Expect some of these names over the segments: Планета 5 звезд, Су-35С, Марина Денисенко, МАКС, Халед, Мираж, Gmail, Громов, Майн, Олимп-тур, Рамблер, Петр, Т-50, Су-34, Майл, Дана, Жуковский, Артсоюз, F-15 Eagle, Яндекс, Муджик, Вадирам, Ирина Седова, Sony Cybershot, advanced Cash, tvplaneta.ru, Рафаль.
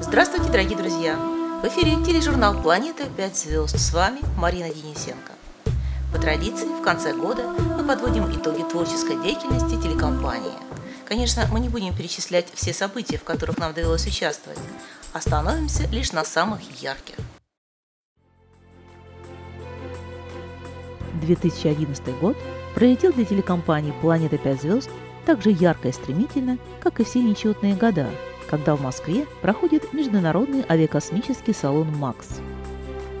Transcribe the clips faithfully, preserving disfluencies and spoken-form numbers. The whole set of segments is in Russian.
Здравствуйте, дорогие друзья! В эфире тележурнал «Планета пять звезд». С вами Марина Денисенко. По традиции, в конце года мы подводим итоги творческой деятельности телекомпании. Конечно, мы не будем перечислять все события, в которых нам довелось участвовать. Остановимся лишь на самых ярких. две тысячи одиннадцатый год пролетел для телекомпании «Планета пять звезд» так же ярко и стремительно, как и все нечетные года, когда в Москве проходит международный авиакосмический салон «МАКС».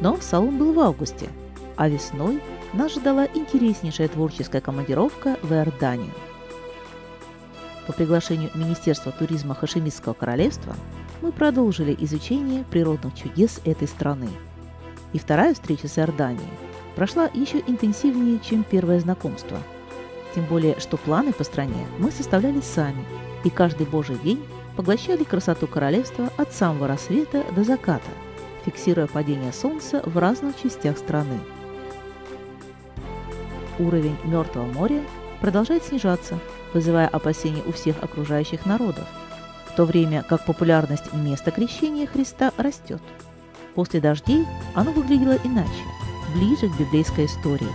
Но салон был в августе, а весной нас ждала интереснейшая творческая командировка в Иорданию. По приглашению Министерства туризма Хашимитского королевства мы продолжили изучение природных чудес этой страны. И вторая встреча с Иорданией прошла еще интенсивнее, чем первое знакомство. Тем более, что планы по стране мы составляли сами, и каждый божий день поглощали красоту королевства от самого рассвета до заката, фиксируя падение солнца в разных частях страны. Уровень Мертвого моря продолжает снижаться, вызывая опасения у всех окружающих народов, в то время как популярность места крещения Христа растет. После дождей оно выглядело иначе, ближе к библейской истории.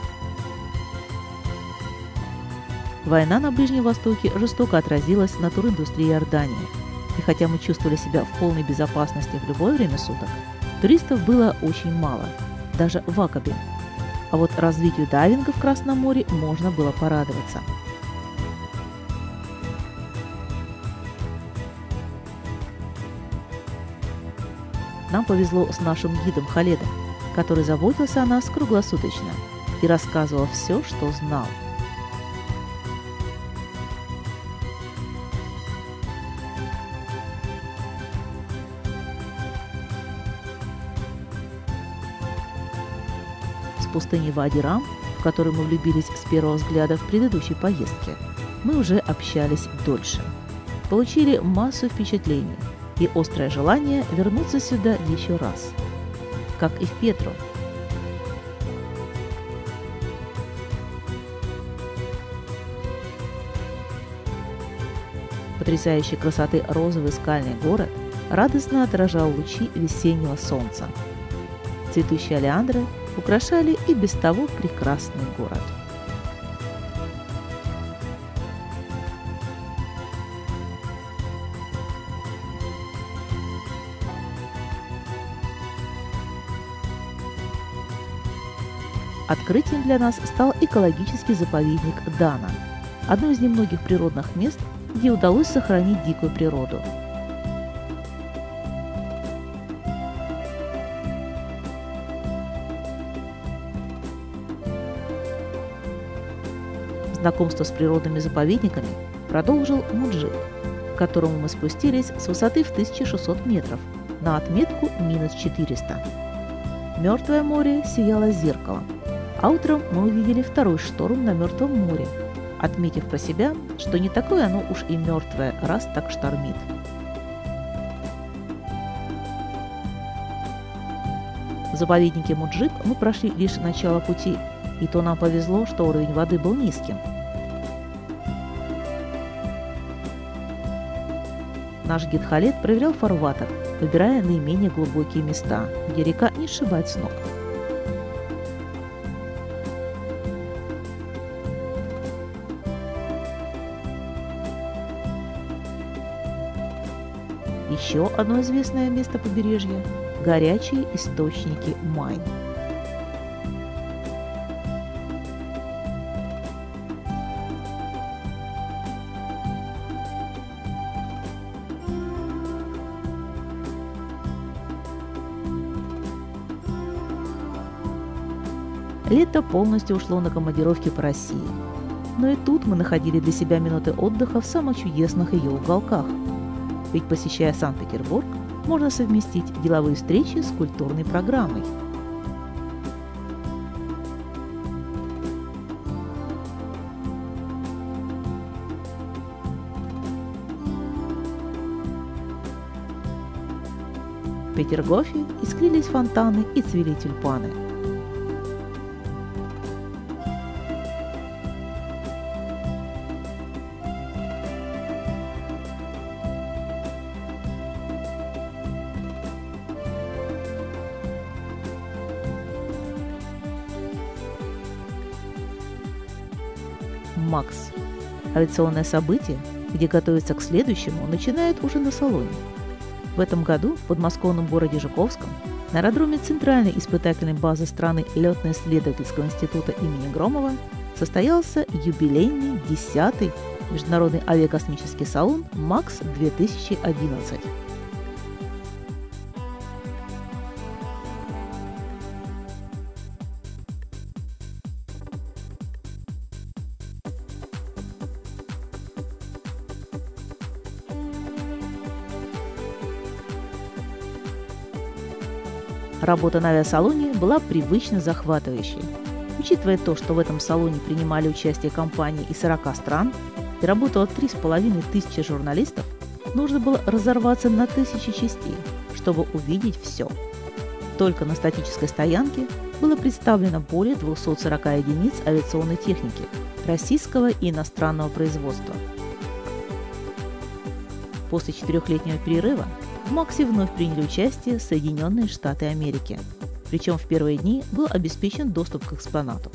Война на Ближнем Востоке жестоко отразилась на туриндустрии Иордании, и хотя мы чувствовали себя в полной безопасности в любое время суток, туристов было очень мало, даже в Акабе. А вот развитию дайвинга в Красном море можно было порадоваться. Нам повезло с нашим гидом Халедом, который заботился о нас круглосуточно и рассказывал все, что знал. Пустыни Вадирам, в которую мы влюбились с первого взгляда в предыдущей поездке, мы уже общались дольше. Получили массу впечатлений и острое желание вернуться сюда еще раз, как и в Петру. Потрясающей красоты розовый скальный город радостно отражал лучи весеннего солнца. Цветущие олеандры украшали и без того прекрасный город. Открытием для нас стал экологический заповедник Дана, одно из немногих природных мест, где удалось сохранить дикую природу. Знакомство с природными заповедниками продолжил Муджик, к которому мы спустились с высоты в тысячу шестьсот метров на отметку минус четыреста. Мертвое море сияло зеркалом, а утром мы увидели второй шторм на Мертвом море, отметив про себя, что не такое оно уж и мертвое, раз так штормит. В заповеднике Муджик мы прошли лишь начало пути, и то нам повезло, что уровень воды был низким. Наш гид Халед проверял фарватер, выбирая наименее глубокие места, где река не сшибает с ног. Еще одно известное место побережья – горячие источники Майн. Лето полностью ушло на командировки по России. Но и тут мы находили для себя минуты отдыха в самых чудесных ее уголках. Ведь, посещая Санкт-Петербург, можно совместить деловые встречи с культурной программой. В Петергофе искрились фонтаны и цвели тюльпаны. МАКС. Традиционное событие, где готовится к следующему, начинает уже на салоне. В этом году в подмосковном городе Жуковском на аэродроме Центральной испытательной базы страны Летно-исследовательского института имени Громова состоялся юбилейный десятый международный авиакосмический салон МАКС две тысячи одиннадцать. Работа на авиасалоне была привычно захватывающей. Учитывая то, что в этом салоне принимали участие компании из сорока стран и работало три с половиной тысячи журналистов, нужно было разорваться на тысячи частей, чтобы увидеть все. Только на статической стоянке было представлено более двухсот сорока единиц авиационной техники российского и иностранного производства. После четырехлетнего перерыва в МАКСе вновь приняли участие Соединенные Штаты Америки, причем в первые дни был обеспечен доступ к экспонату.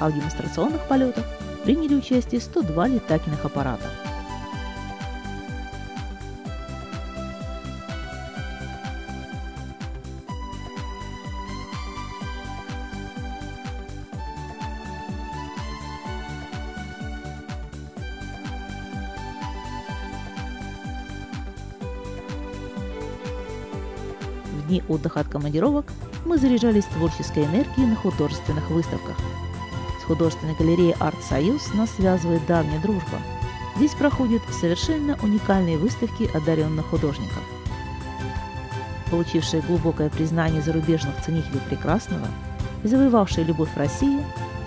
А в демонстрационных полетах приняли участие сто два летательных аппарата. В дни отдыха от командировок мы заряжались творческой энергией на художественных выставках. С художественной галереей «Артсоюз» нас связывает давняя дружба. Здесь проходят совершенно уникальные выставки одаренных художников. Получившие глубокое признание зарубежных ценителей прекрасного и завоевавшие любовь России,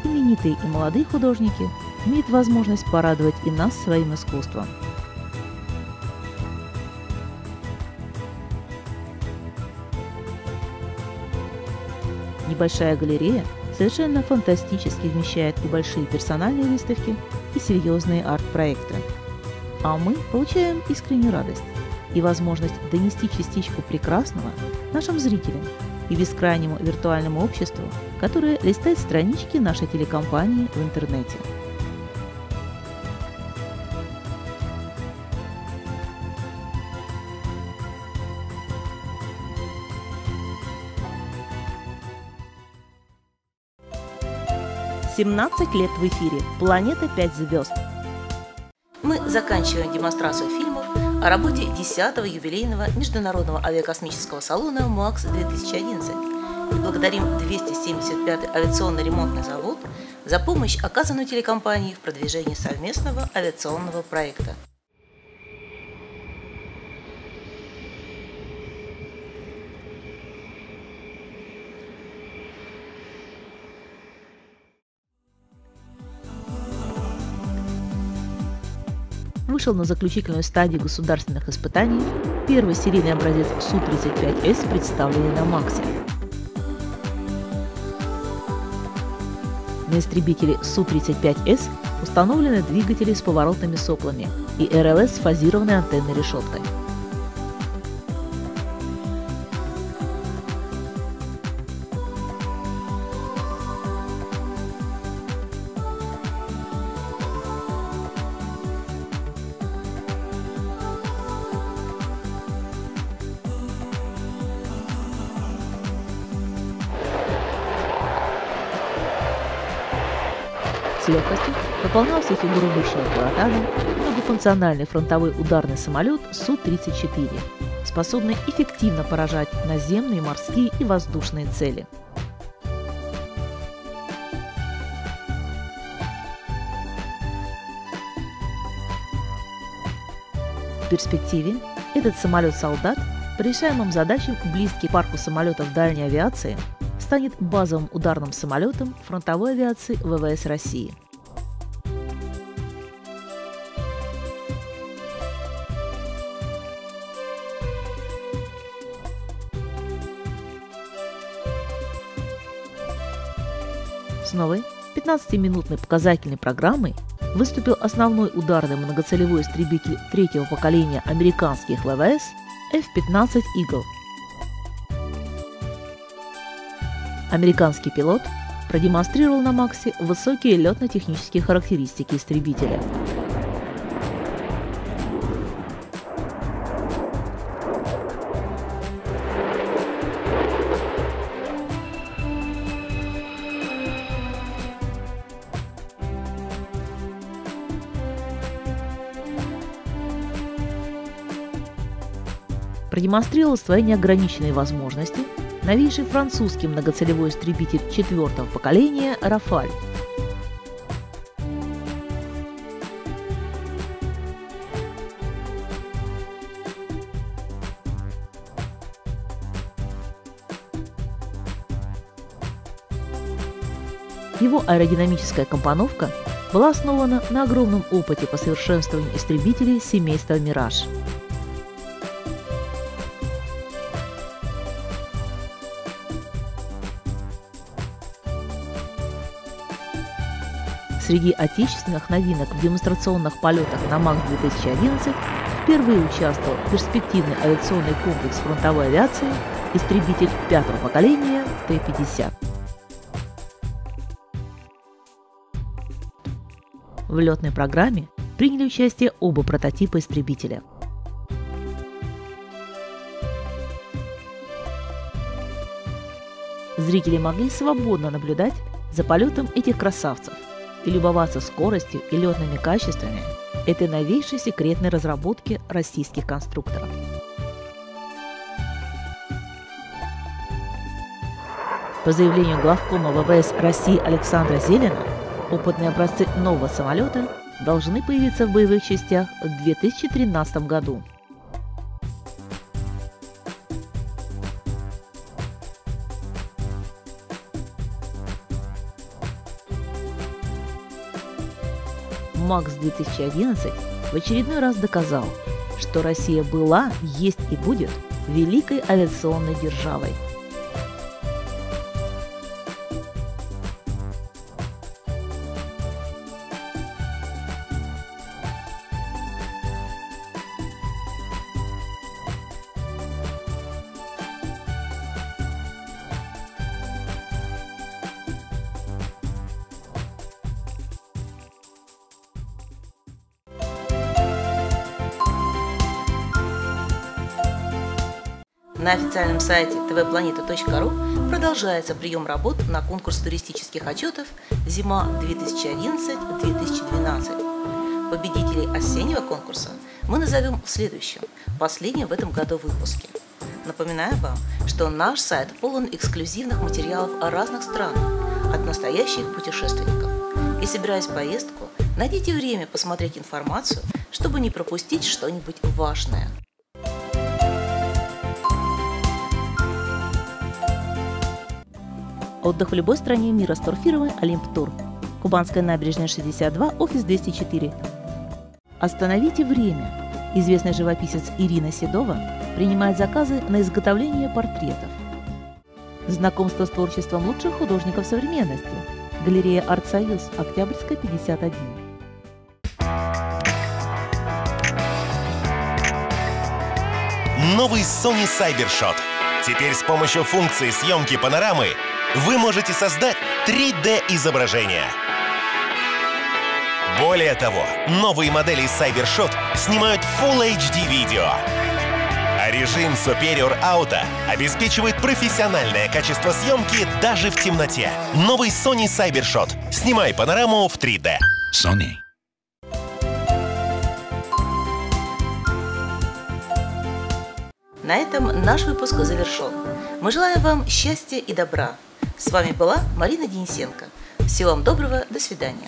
именитые и молодые художники имеют возможность порадовать и нас своим искусством. Небольшая галерея совершенно фантастически вмещает и большие персональные выставки, и серьезные арт-проекты. А мы получаем искреннюю радость и возможность донести частичку прекрасного нашим зрителям и бескрайнему виртуальному обществу, которое листает странички нашей телекомпании в интернете. семнадцать лет в эфире «Планета пять звезд». Мы заканчиваем демонстрацию фильмов о работе десятого юбилейного международного авиакосмического салона МАКС две тысячи одиннадцать и благодарим двести семьдесят пятый авиационно-ремонтный завод за помощь, оказанную телекомпании в продвижении совместного авиационного проекта. Вышел на заключительную стадию государственных испытаний первый серийный образец Су тридцать пять С, представленный на МАКСе. На истребителе Су тридцать пять С установлены двигатели с поворотными соплами и Р Л С с фазированной антенной решеткой. С легкостью выполнял все фигуры мощного пилотажа многофункциональный фронтовой ударный самолет Су тридцать четыре, способный эффективно поражать наземные, морские и воздушные цели. В перспективе этот самолет-солдат по решаемым задачам, близкий к парку самолетов дальней авиации, станет базовым ударным самолетом фронтовой авиации ВВС России. С новой пятнадцатиминутной показательной программой выступил основной ударный многоцелевой истребитель третьего поколения американских ВВС Эф пятнадцать Игл, Американский пилот продемонстрировал на «Максе» высокие летно-технические характеристики истребителя. Продемонстрировал свои неограниченные возможности новейший французский многоцелевой истребитель четвертого поколения «Рафаль». Его аэродинамическая компоновка была основана на огромном опыте по совершенствованию истребителей семейства «Мираж». Среди отечественных новинок в демонстрационных полетах на «Макс две тысячи одиннадцать» впервые участвовал перспективный авиационный комплекс фронтовой авиации истребитель пятого поколения Т пятьдесят. В летной программе приняли участие оба прототипа истребителя. Зрители могли свободно наблюдать за полетом этих красавцев и любоваться скоростью и летными качествами этой новейшей секретной разработки российских конструкторов. По заявлению главкома ВВС России Александра Зелина, опытные образцы нового самолета должны появиться в боевых частях в две тысячи тринадцатом году. «Макс две тысячи одиннадцать» в очередной раз доказал, что Россия была, есть и будет великой авиационной державой. На официальном сайте ти ви планета точка ру продолжается прием работ на конкурс туристических отчетов «Зима две тысячи одиннадцать — две тысячи двенадцать». Победителей осеннего конкурса мы назовем в следующем, последнем в этом году выпуске. Напоминаю вам, что наш сайт полон эксклюзивных материалов о разных странах от настоящих путешественников. И собираясь в поездку, найдите время посмотреть информацию, чтобы не пропустить что-нибудь важное. Отдых в любой стране мира с турфирмой «Олимп-тур». Кубанская набережная шестьдесят два, офис двести четыре. Остановите время. Известный живописец Ирина Седова принимает заказы на изготовление портретов. Знакомство с творчеством лучших художников современности. Галерея «Артсоюз», Октябрьская, пятьдесят один. Новый Sony Cybershot. Теперь с помощью функции съемки панорамы вы можете создать три дэ изображение. Более того, новые модели Cybershot снимают фулл эйч ди видео. А режим Superior Auto обеспечивает профессиональное качество съемки даже в темноте. Новый Sony Cybershot. Снимай панораму в три дэ. Sony. На этом наш выпуск завершен. Мы желаем вам счастья и добра. С вами была Марина Денисенко. Всего вам доброго, до свидания.